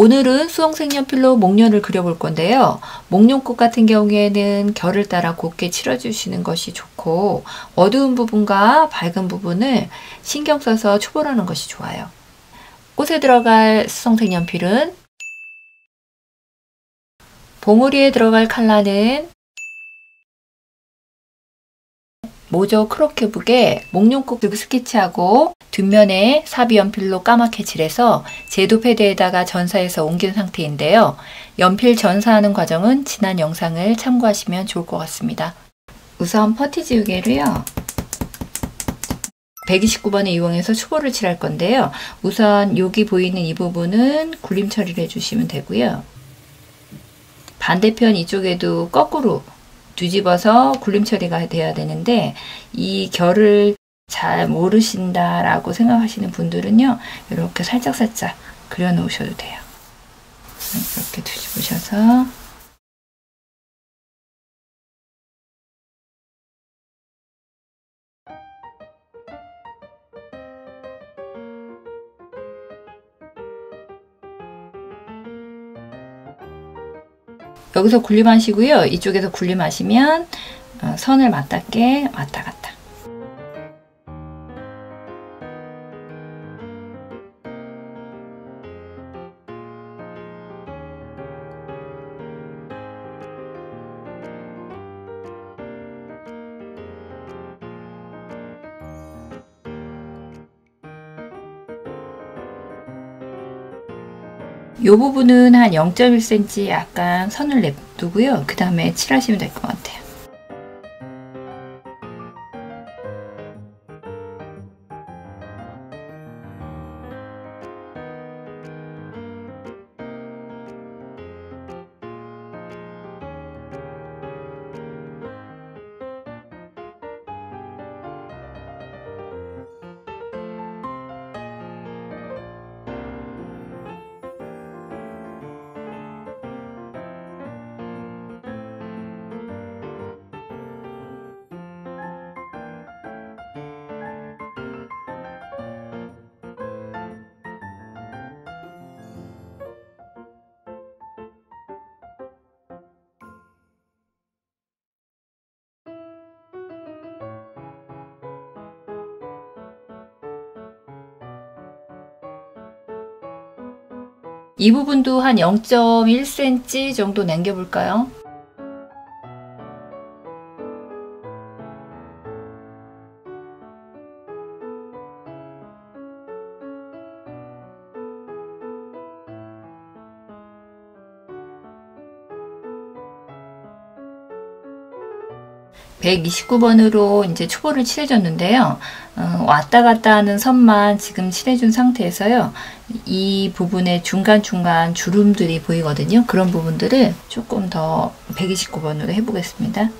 오늘은 수홍색연필로 목련을 그려볼 건데요. 목련꽃 같은 경우에는 결을 따라 곱게 칠해주시는 것이 좋고, 어두운 부분과 밝은 부분을 신경 써서 초벌하는 것이 좋아요. 꽃에 들어갈 수홍색연필은, 봉우리에 들어갈 칼라는 모조 크로케북에 목련꽃 스케치하고 뒷면에 사비연필로 까맣게 칠해서 제도 패드에다가 전사해서 옮긴 상태인데요. 연필 전사하는 과정은 지난 영상을 참고하시면 좋을 것 같습니다. 우선 퍼티지우개로요, 129번을 이용해서 초벌을 칠할 건데요. 우선 여기 보이는 이 부분은 굴림 처리를 해주시면 되고요. 반대편 이쪽에도 거꾸로 뒤집어서 굴림 처리가 돼야 되는데, 이 결을 잘 모르신다라고 생각하시는 분들은요, 이렇게 살짝살짝 그려 놓으셔도 돼요. 이렇게 뒤집으셔서 여기서 굴림하시고요. 이쪽에서 굴림하시면 선을 맞닿게 왔다 갔다. 이 부분은 한 0.1cm 약간 선을 냅두고요. 그 다음에 칠하시면 될 것 같아요. 이 부분도 한 0.1cm 정도 남겨볼까요? 백 29번으로 이제 초벌을 칠해줬는데요. 왔다 갔다 하는 선만 지금 칠해준 상태에서요. 이 부분의 중간중간 주름들이 보이거든요. 그런 부분들을 조금 더 129번으로 해보겠습니다.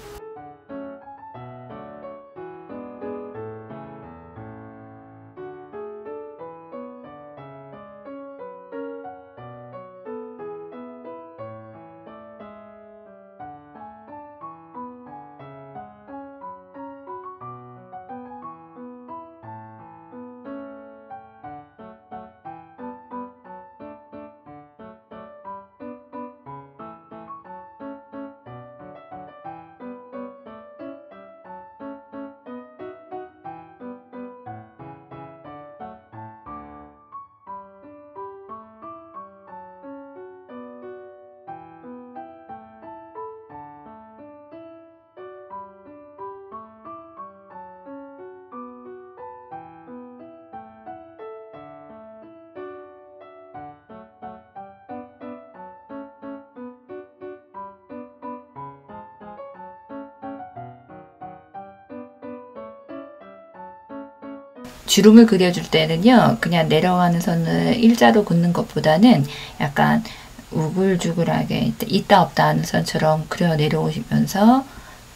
주름을 그려줄 때는요, 그냥 내려가는 선을 일자로 긋는 것보다는 약간 우글쭈글하게 있다 없다 하는 선처럼 그려 내려오시면서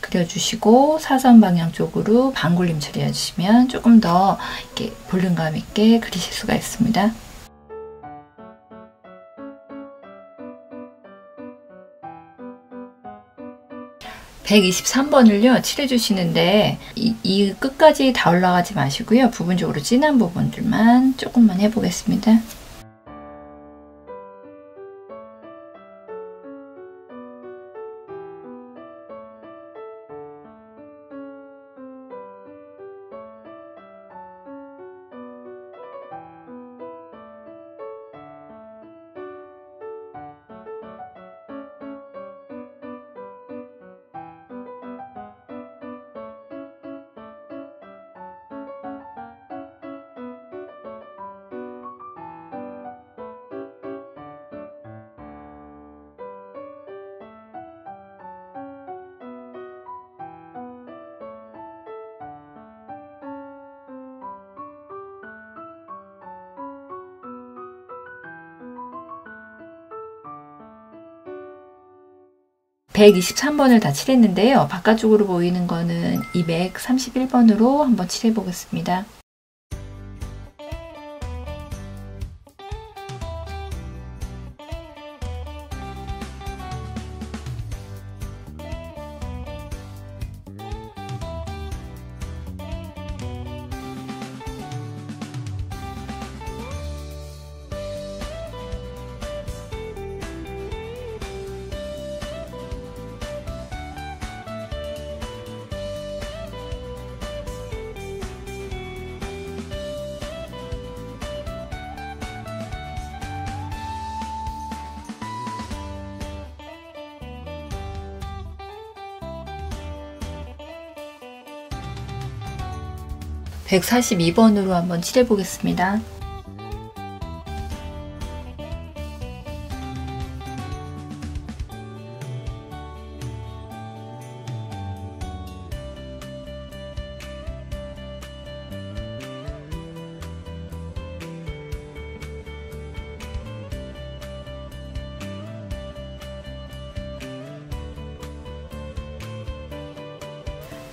그려주시고, 사선 방향 쪽으로 반굴림 처리해주시면 조금 더 이렇게 볼륨감 있게 그리실 수가 있습니다. 백 23번을요 칠해주시는데, 이 끝까지 다 올라가지 마시고요, 부분적으로 진한 부분들만 조금만 해보겠습니다. 123번을 다 칠했는데요. 바깥쪽으로 보이는 거는 231번으로 한번 칠해 보겠습니다. 백 42번으로 한번 칠해 보겠습니다.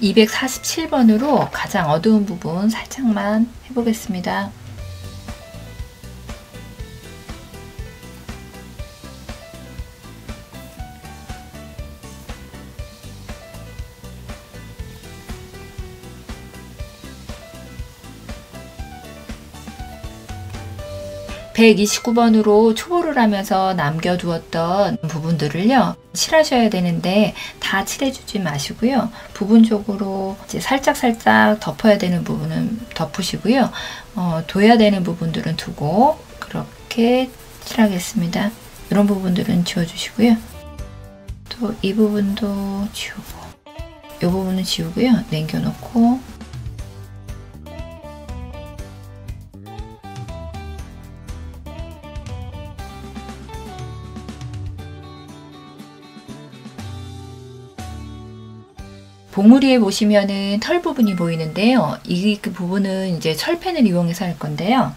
이 247번으로 가장 어두운 부분 살짝만 해보겠습니다. 백 29번으로 초보를 하면서 남겨두었던 부분들을요, 칠하셔야 되는데 다 칠해주지 마시고요, 부분적으로 이제 살짝살짝 덮어야 되는 부분은 덮으시고요, 둬야 되는 부분들은 두고 그렇게 칠하겠습니다. 이런 부분들은 지워주시고요, 또 이 부분도 지우고 이 부분은 지우고요, 남겨놓고 봉우리에 보시면은 털 부분이 보이는데요. 그 부분은 이제 철펜을 이용해서 할 건데요.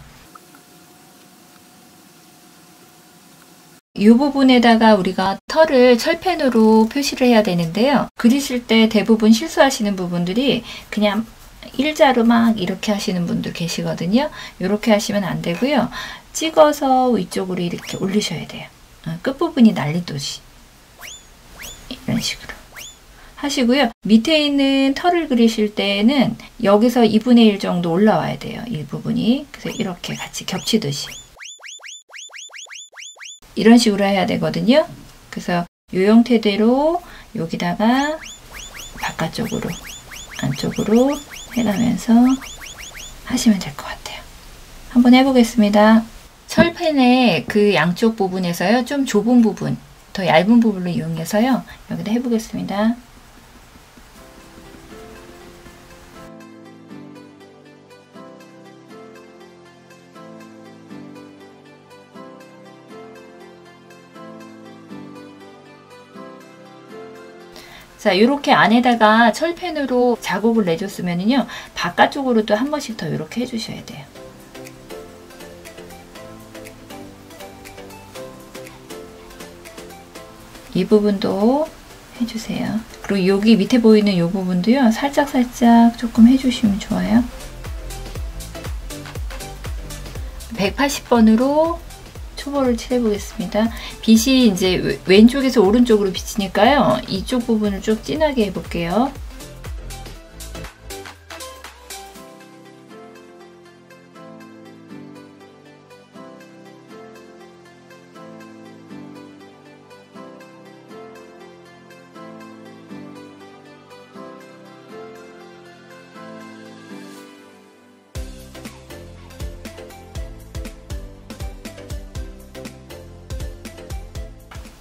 이 부분에다가 우리가 털을 철펜으로 표시를 해야 되는데요. 그리실 때 대부분 실수하시는 부분들이 그냥 일자로 막 이렇게 하시는 분들 계시거든요. 이렇게 하시면 안 되고요. 찍어서 위쪽으로 이렇게 올리셔야 돼요. 끝부분이 날리듯이 이런 식으로 하시고요. 밑에 있는 털을 그리실 때에는 여기서 2분의 1 정도 올라와야 돼요. 이 부분이. 그래서 이렇게 같이 겹치듯이. 이런 식으로 해야 되거든요. 그래서 이 형태대로 여기다가 바깥쪽으로, 안쪽으로 해가면서 하시면 될 것 같아요. 한번 해보겠습니다. 철펜의 그 양쪽 부분에서요, 좀 좁은 부분, 더 얇은 부분을 이용해서요, 여기다 해보겠습니다. 자, 이렇게 안에다가 철펜으로 자국을 내줬으면은요, 바깥쪽으로 또 한 번씩 더 이렇게 해주셔야 돼요. 이 부분도 해주세요. 그리고 여기 밑에 보이는 이 부분도요, 살짝살짝 조금 해주시면 좋아요. 180번으로 초보를 칠해보겠습니다. 빛이 이제 왼쪽에서 오른쪽으로 비치니까요, 이쪽 부분을 좀 진하게 해볼게요.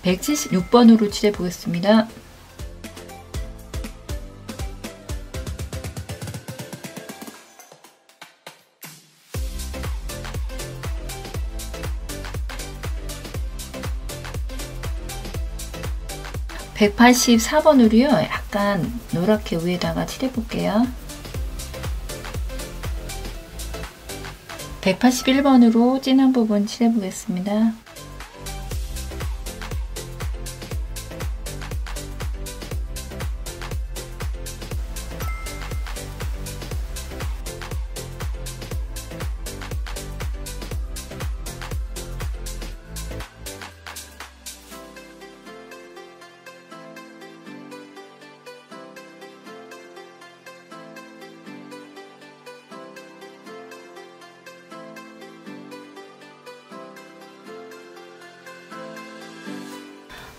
백 76번으로 칠해 보겠습니다. 백 84번으로요, 약간 노랗게 위에다가 칠해 볼게요. 181번으로 진한 부분 칠해 보겠습니다.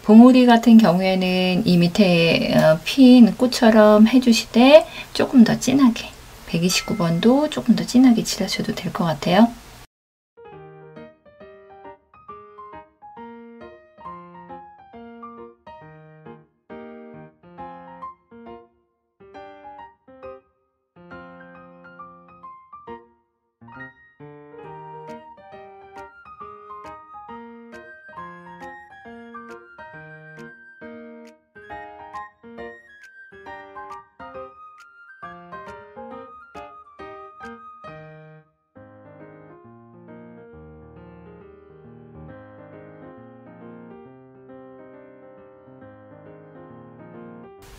봉우리 같은 경우에는 이 밑에 핀 꽃처럼 해주시되 조금 더 진하게 129번도 조금 더 진하게 칠하셔도 될 것 같아요.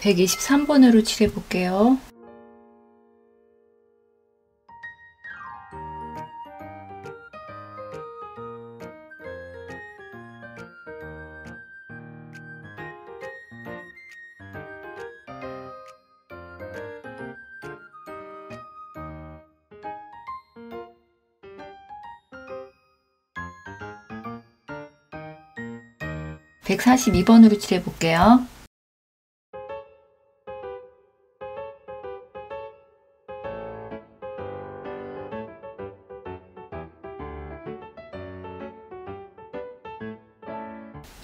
자, 123번으로 칠해 볼게요. 자, 142번으로 칠해 볼게요.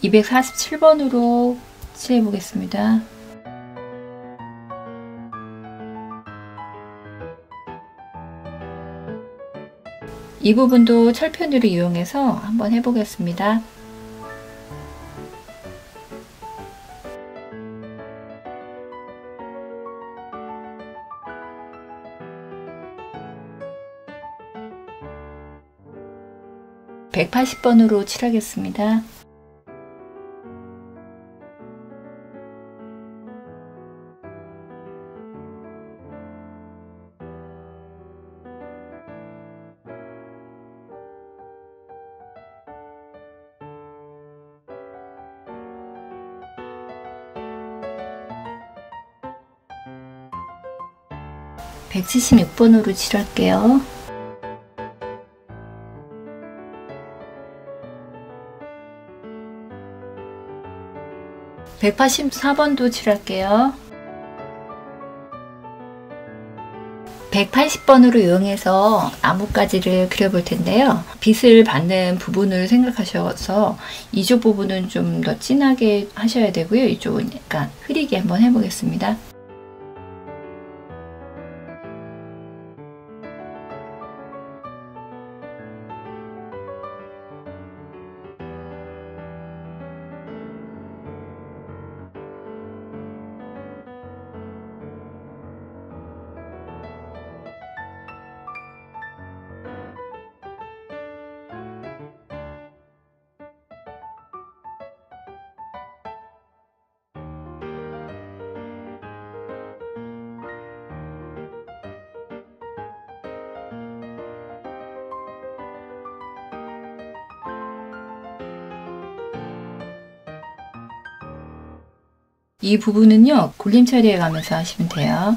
247번으로 칠해 보겠습니다. 2 부분도 철편으로 이용해서 한번 해보겠습니다. 180번으로 칠하겠습니다. 176번으로 칠할게요. 184번도 칠할게요. 180번으로 이용해서 나뭇가지를 그려볼 텐데요. 빛을 받는 부분을 생각하셔서 이쪽 부분은 좀 더 진하게 하셔야 되고요. 이쪽은 약간 흐리게 한번 해보겠습니다. 2 부분은요, 골림 처리해 가면서 하시면 돼요.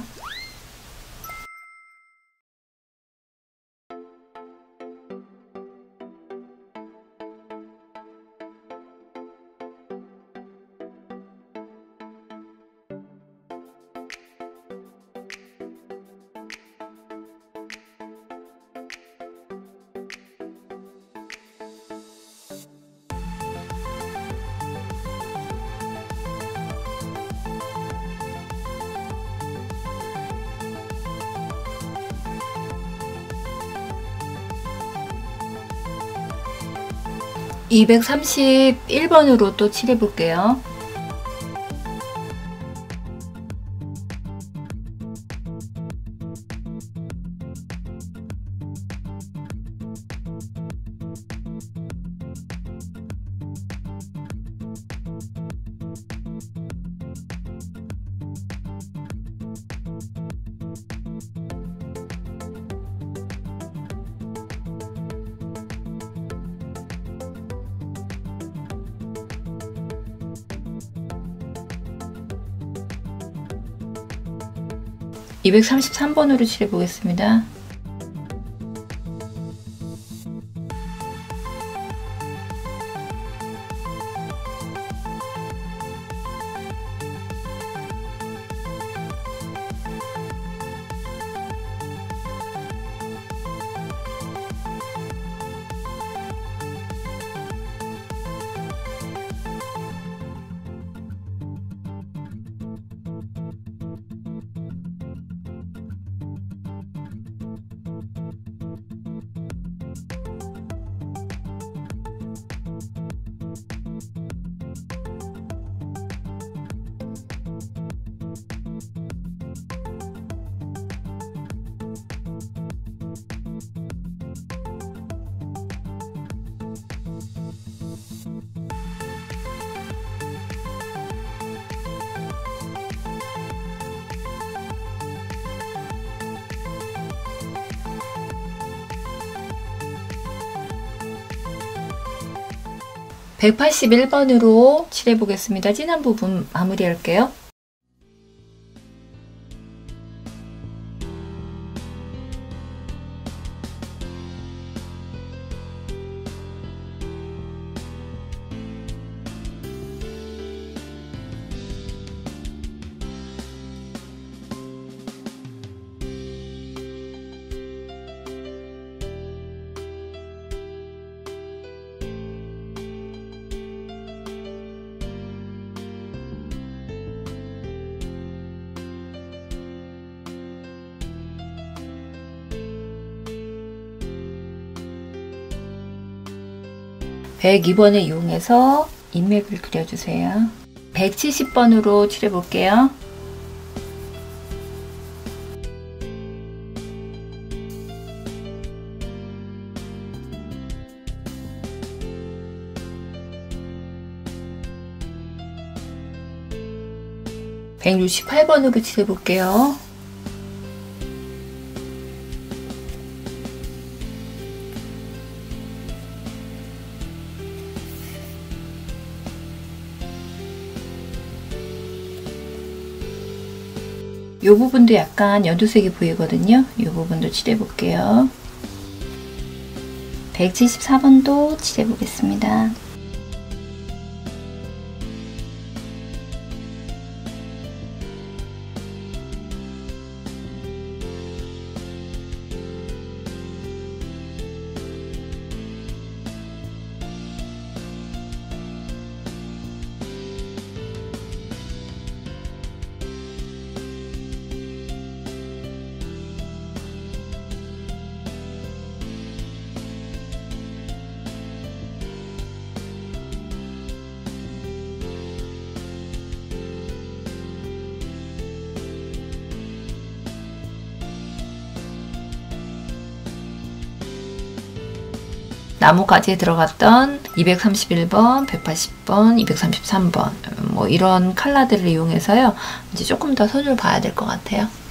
231번으로 또 칠해 볼게요. 233번으로 칠해 보겠습니다. 181번으로 칠해보겠습니다. 진한 부분 마무리할게요. 백 2번을 이용해서 인맥을 그려주세요. 170번으로 칠해볼게요. 백 68번으로 칠해볼게요. 이 부분도 약간 연두색이 보이거든요. 이 부분도 칠해볼게요. 174번도 칠해보겠습니다. 나뭇가지에 들어갔던 231번, 180번, 233번 뭐 이런 컬러들을 이용해서요. 이제 조금 더 손을 봐야 될 것 같아요.